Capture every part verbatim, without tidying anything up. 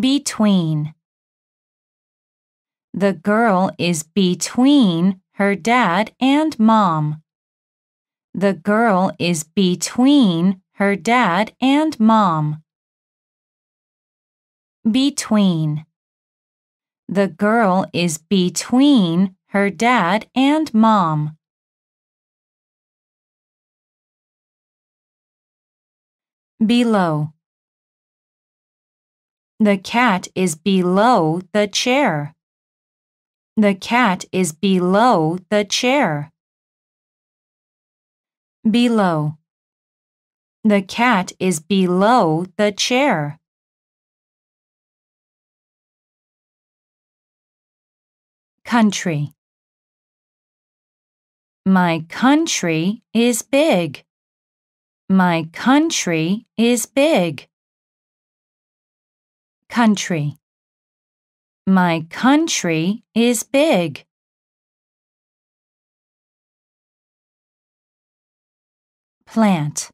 between. The girl is between her dad and mom. The girl is between her dad and mom. Between. The girl is between her dad and mom. Below. The cat is below the chair. The cat is below the chair. Below. The cat is below the chair. Country. My country is big. My country is big. Country. My country is big. Plant.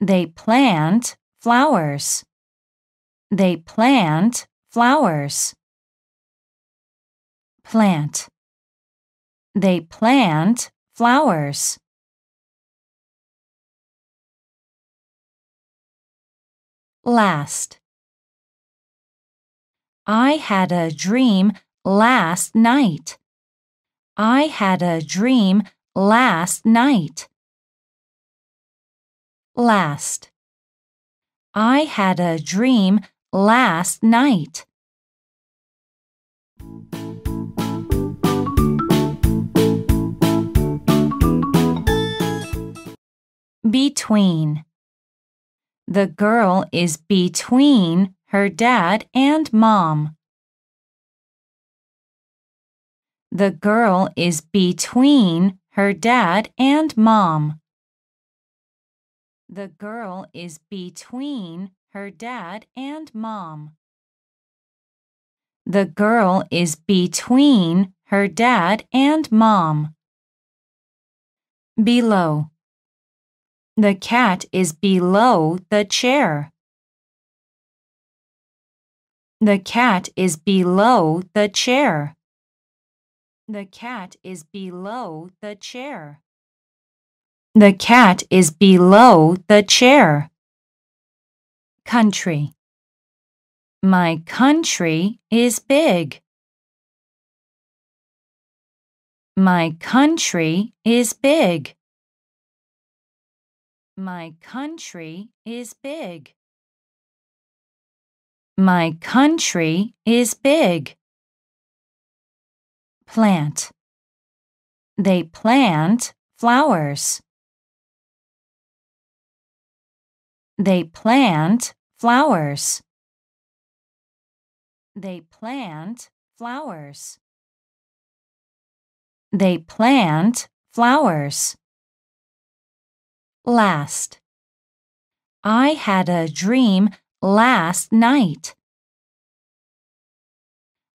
They plant flowers. They plant flowers. Plant. They plant flowers. Last. I had a dream last night. I had a dream last night. Last. I had a dream last night. Between. The girl is between her dad and mom. The girl is between her dad and mom. The girl is between her dad and mom. The girl is between her dad and mom. Below. The cat is below the chair. The cat is below the chair. The cat is below the chair. The cat is below the chair. Country. My country is big. My country is big. My country is big. My country is big. Plant. They plant flowers. They plant flowers. They plant flowers. They plant flowers. Last. I had a dream last night.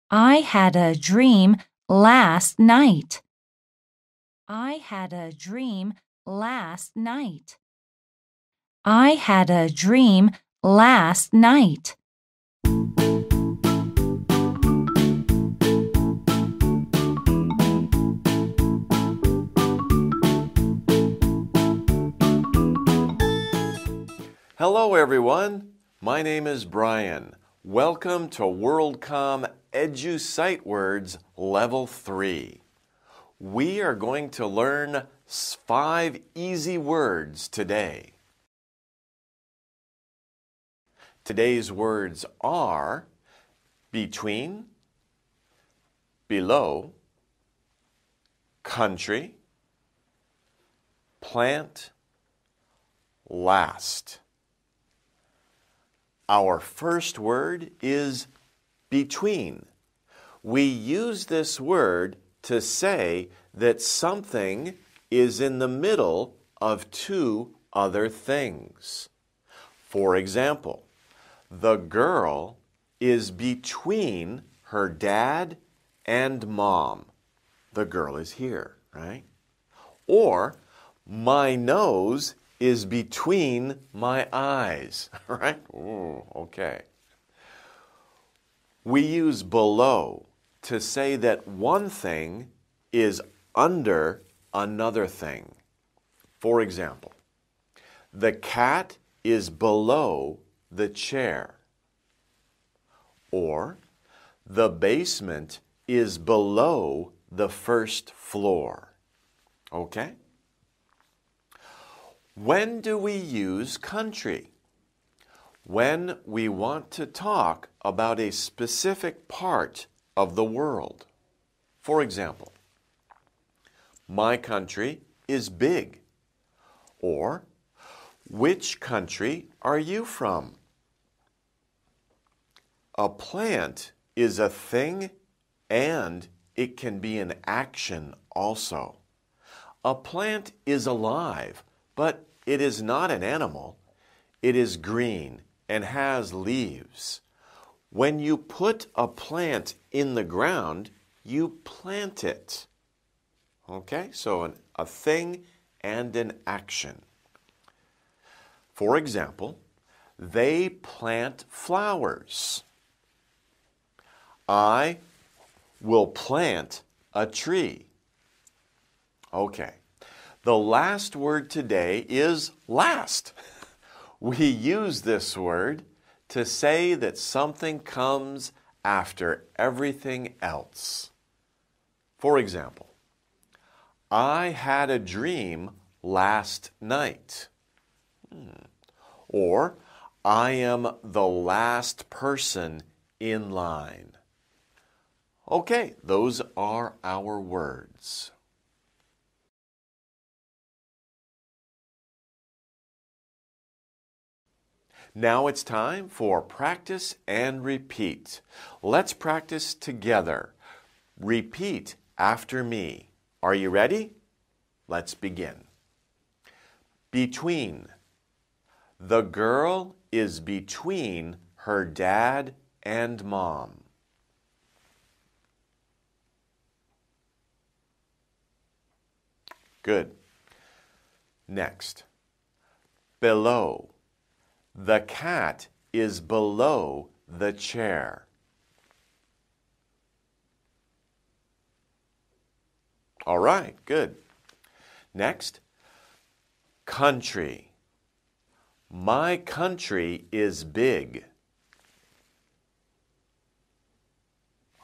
I had a dream last night. I had a dream last night. I had a dream last night. Hello everyone, my name is Brian. Welcome to WorldCom Edu Sight Words Level three. We are going to learn five easy words today. Today's words are between, below, country, plant, last. Our first word is between. We use this word to say that something is in the middle of two other things. For example, the girl is between her dad and mom. The girl is here, right? Or my nose is between my eyes, right? Ooh, okay. We use below to say that one thing is under another thing. For example, the cat is below the chair. Or, the basement is below the first floor. Okay? When do we use country? When we want to talk about a specific part of the world. For example, my country is big. Or, which country are you from? A plant is a thing and it can be an action also. A plant is alive. But it is not an animal. It is green and has leaves. When you put a plant in the ground, you plant it. Okay, so an, a thing and an action. For example, they plant flowers. I will plant a tree. Okay. The last word today is last. We use this word to say that something comes after everything else. For example, I had a dream last night. Hmm. Or, I am the last person in line. Okay, those are our words. Now it's time for practice and repeat. Let's practice together. Repeat after me. Are you ready? Let's begin. Between. The girl is between her dad and mom. Good. Next. Below. The cat is below the chair. All right, good. Next, country. My country is big.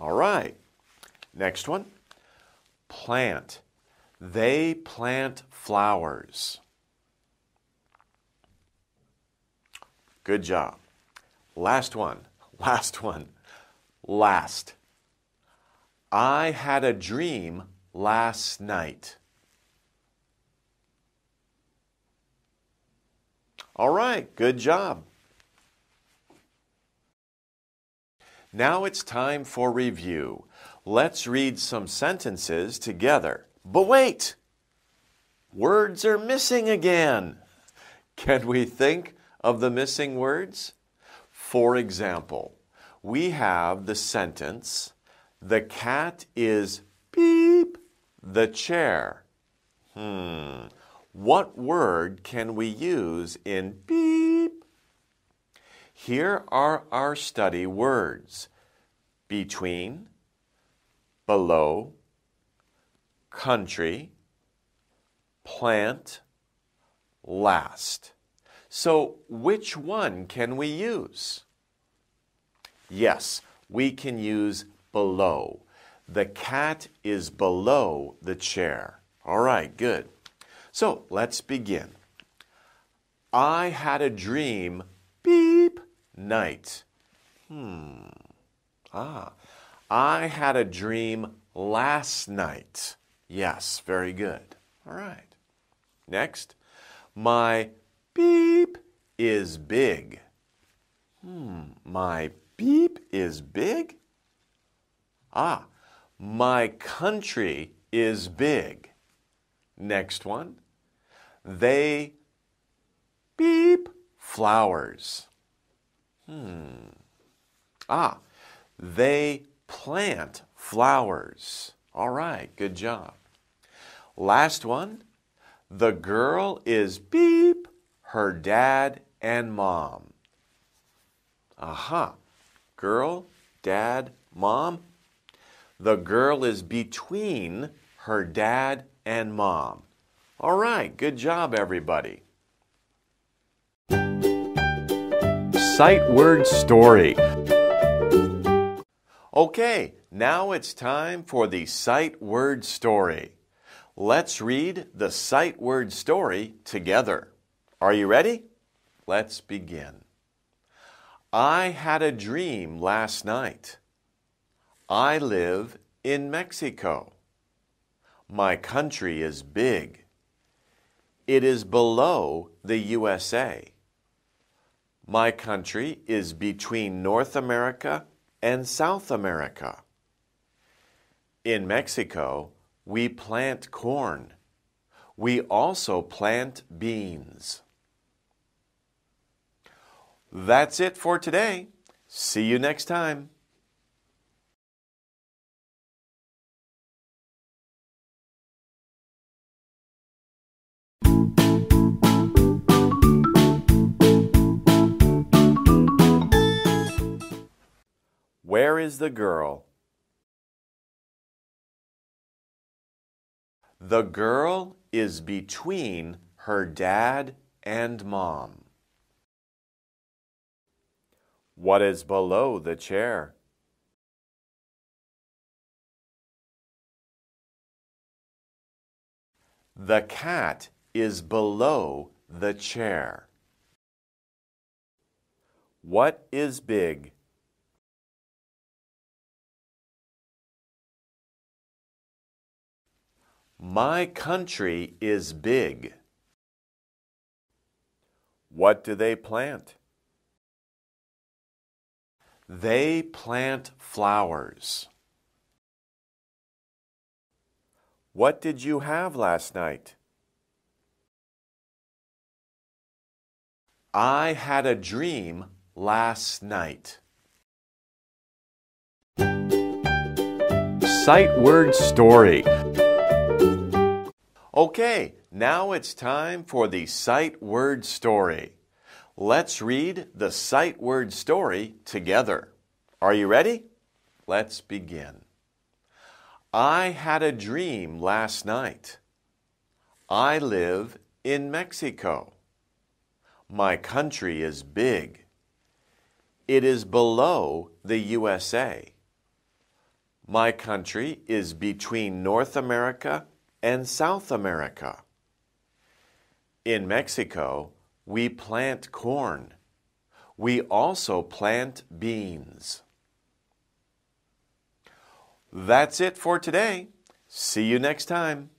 All right. Next one, plant. They plant flowers. Good job. Last one. Last one. Last. I had a dream last night. All right. Good job. Now it's time for review. Let's read some sentences together. But wait! Words are missing again. Can we think of the missing words? For example, we have the sentence, the cat is beep, the chair. Hmm. What word can we use in beep? Here are our study words. Between, below, country, plant, last. So, which one can we use? Yes, we can use below. The cat is below the chair. All right, good. So, let's begin. I had a dream, beep, night. Hmm. Ah, I had a dream last night. Yes, very good. All right. Next, my beep is big. Hmm, my beep is big? Ah, my country is big. Next one. They beep flowers. Hmm. Ah, they plant flowers. All right, good job. Last one. The girl is beep. her dad and mom. Aha. Girl, dad, mom. The girl is between her dad and mom. All right, good job, everybody. Sight word story. Okay, now it's time for the sight word story. Let's read the sight word story together. Are you ready? Let's begin. I had a dream last night. I live in Mexico. My country is big. It is below the U S A. My country is between North America and South America. In Mexico, we plant corn. We also plant beans. That's it for today. See you next time. Where is the girl? The girl is between her dad and mom. What is below the chair? The cat is below the chair. What is big? My country is big. What do they plant? They plant flowers. What did you have last night? I had a dream last night. Sight word story. Okay, now it's time for the sight word story. Let's read the sight word story together. Are you ready? Let's begin. I had a dream last night. I live in Mexico. My country is big. It is below the U S A. My country is between North America and South America. In Mexico, we plant corn. We also plant beans. That's it for today. See you next time.